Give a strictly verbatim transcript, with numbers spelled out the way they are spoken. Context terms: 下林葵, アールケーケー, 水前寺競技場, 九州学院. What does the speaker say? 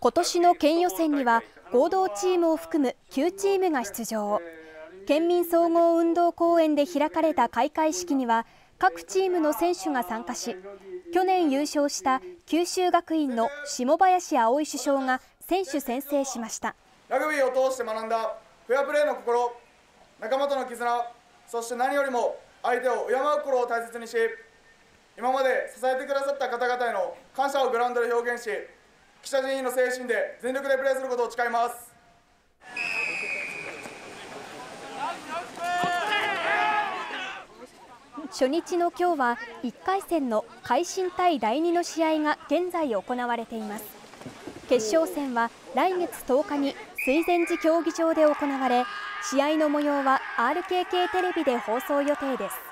今年の県予選には合同チームを含むきゅうチームが出場。県民総合運動公園で開かれた開会式には各チームの選手が参加し、去年優勝した九州学院の下林葵主将が選手宣誓しました。ラグビーを通して学んだフェアプレーの心、仲間との絆、そして何よりも相手を敬う心を大切にし、今まで支えてくださった方々への感謝をグラウンドで表現し、記者陣営の精神で全力でプレーすることを誓います。初日の今日はいっかいせんの海進対だいにの試合が現在行われています。決勝戦は来月とおかに水前寺競技場で行われ、試合の模様は アールケーケー テレビで放送予定です。